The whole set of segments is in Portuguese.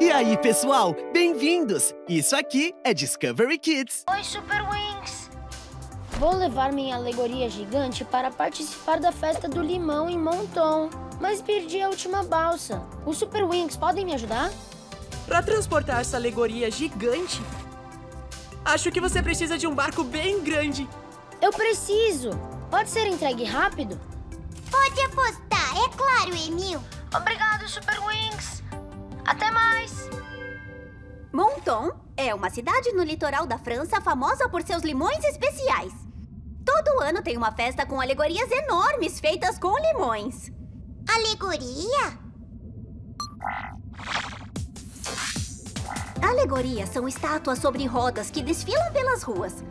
E aí, pessoal? Bem-vindos! Isso aqui é Discovery Kids. Oi, Super Wings! Vou levar minha alegoria gigante para participar da festa do limão em Menton, mas perdi a última balsa. Os Super Wings podem me ajudar? Para transportar essa alegoria gigante, acho que você precisa de um barco bem grande. Eu preciso! Pode ser entregue rápido? Pode apostar, é claro, Emile. Obrigado, Super Wings. Até mais. Menton é uma cidade no litoral da França famosa por seus limões especiais. Todo ano tem uma festa com alegorias enormes feitas com limões. Alegoria? Alegorias são estátuas sobre rodas que desfilam pelas ruas.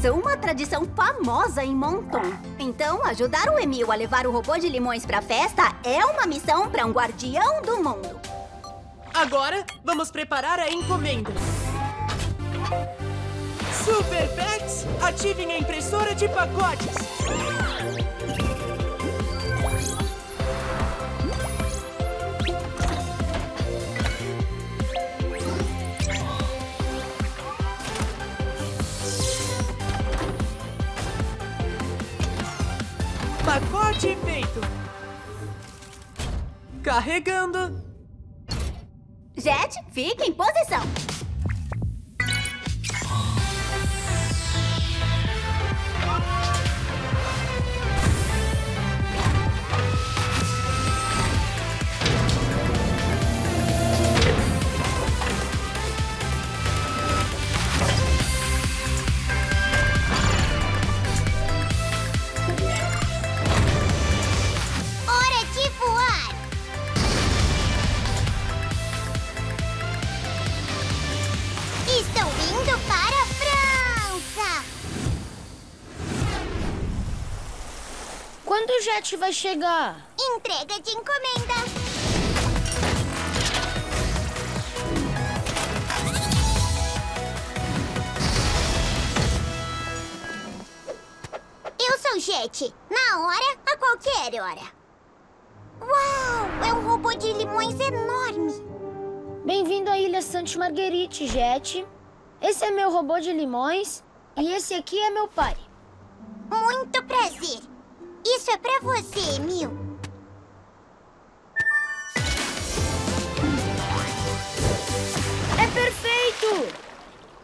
São uma tradição famosa em Menton. Então, ajudar o Emile a levar o robô de limões pra festa é uma missão pra um guardião do mundo. Agora, vamos preparar a encomenda. Super Pets, ativem a impressora de pacotes. Pacote feito. Carregando. Jet, fique em posição. O Jet vai chegar. Entrega de encomenda. Eu sou Jet. Na hora, a qualquer hora. Uau! É um robô de limões enorme. Bem-vindo à Ilha Saint-Marguerite, Jet. Esse é meu robô de limões e esse aqui é meu pai. Muito prazer. Isso é pra você, Emile. É perfeito!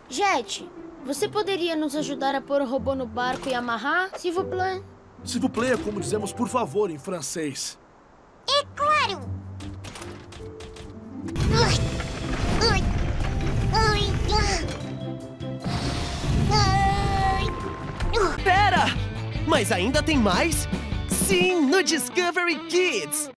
Jet, você poderia nos ajudar a pôr o robô no barco e amarrar? S'il vous plaît. S'il vous plaît é como dizemos por favor em francês. É claro! Pera! Mas ainda tem mais? Sim, no Discovery Kids!